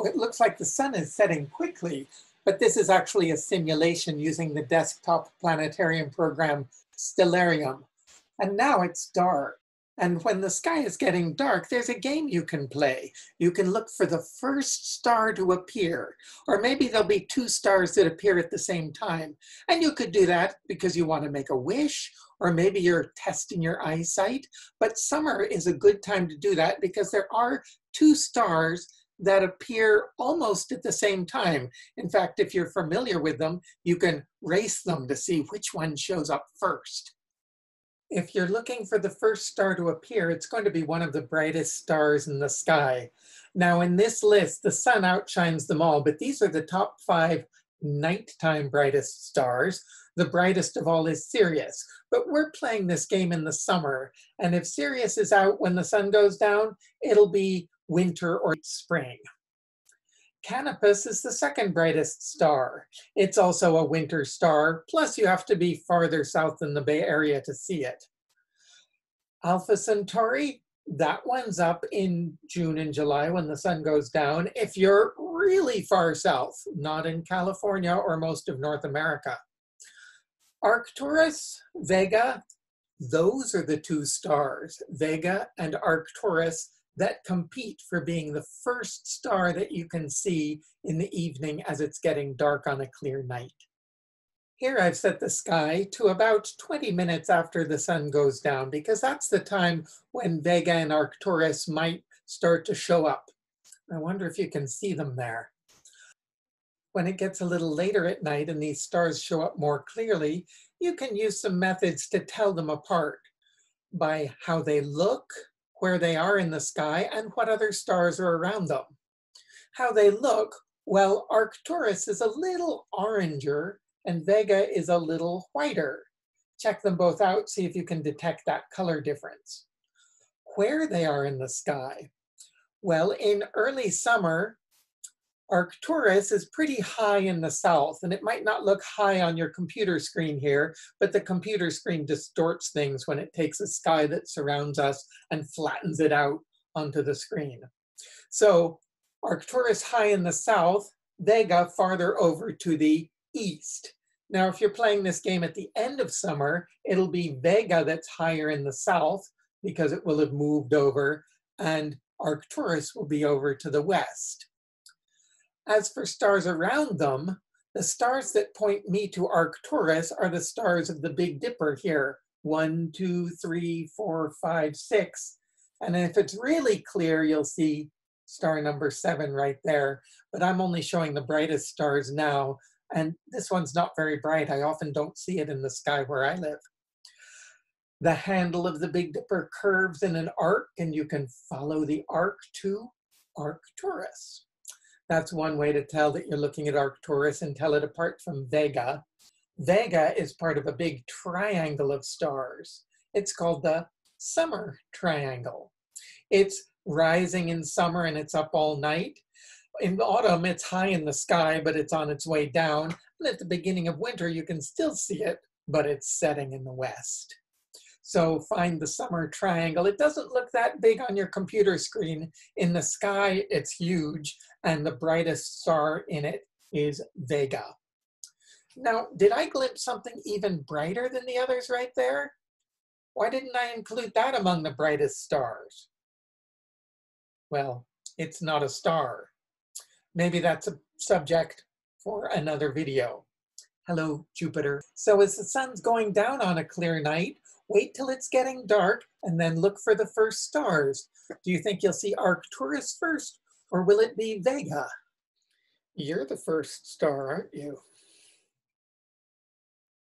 oh, it looks like the sun is setting quickly, but this is actually a simulation using the desktop planetarium program Stellarium. And now it's dark. And when the sky is getting dark, there's a game you can play. You can look for the first star to appear, or maybe there'll be two stars that appear at the same time. And you could do that because you want to make a wish, or maybe you're testing your eyesight. But summer is a good time to do that because there are two stars that appear almost at the same time. In fact, if you're familiar with them, you can race them to see which one shows up first. If you're looking for the first star to appear, it's going to be one of the brightest stars in the sky. Now in this list, the sun outshines them all, but these are the top 5 nighttime brightest stars. The brightest of all is Sirius, but we're playing this game in the summer. And if Sirius is out when the sun goes down, it'll be winter or spring. Canopus is the second brightest star. It's also a winter star, plus you have to be farther south than the Bay Area to see it. Alpha Centauri, that one's up in June and July when the sun goes down, if you're really far south, not in California or most of North America. Arcturus, Vega, those are the two stars, Vega and Arcturus, that compete for being the first star that you can see in the evening as it's getting dark on a clear night. Here I've set the sky to about 20 minutes after the sun goes down because that's the time when Vega and Arcturus might start to show up. I wonder if you can see them there. When it gets a little later at night and these stars show up more clearly, you can use some methods to tell them apart by how they look, where they are in the sky, and what other stars are around them. How they look, well, Arcturus is a little oranger and Vega is a little whiter. Check them both out, see if you can detect that color difference. Where they are in the sky, well, in early summer, Arcturus is pretty high in the south, and it might not look high on your computer screen here, but the computer screen distorts things when it takes a sky that surrounds us and flattens it out onto the screen. So Arcturus high in the south, Vega farther over to the east. Now, if you're playing this game at the end of summer, it'll be Vega that's higher in the south because it will have moved over, and Arcturus will be over to the west. As for stars around them, the stars that point me to Arcturus are the stars of the Big Dipper here. 1, 2, 3, 4, 5, 6. And if it's really clear, you'll see star number 7 right there. But I'm only showing the brightest stars now. And this one's not very bright. I often don't see it in the sky where I live. The handle of the Big Dipper curves in an arc, and you can follow the arc to Arcturus. That's one way to tell that you're looking at Arcturus and tell it apart from Vega. Vega is part of a big triangle of stars. It's called the Summer Triangle. It's rising in summer and it's up all night. In autumn, it's high in the sky, but it's on its way down. And at the beginning of winter, you can still see it, but it's setting in the west. So find the Summer Triangle. It doesn't look that big on your computer screen. In the sky, it's huge, and the brightest star in it is Vega. Now, did I glimpse something even brighter than the others right there? Why didn't I include that among the brightest stars? Well, it's not a star. Maybe that's a subject for another video. Hello, Jupiter. So as the sun's going down on a clear night, wait till it's getting dark and then look for the first stars. Do you think you'll see Arcturus first, or will it be Vega? You're the first star, aren't you?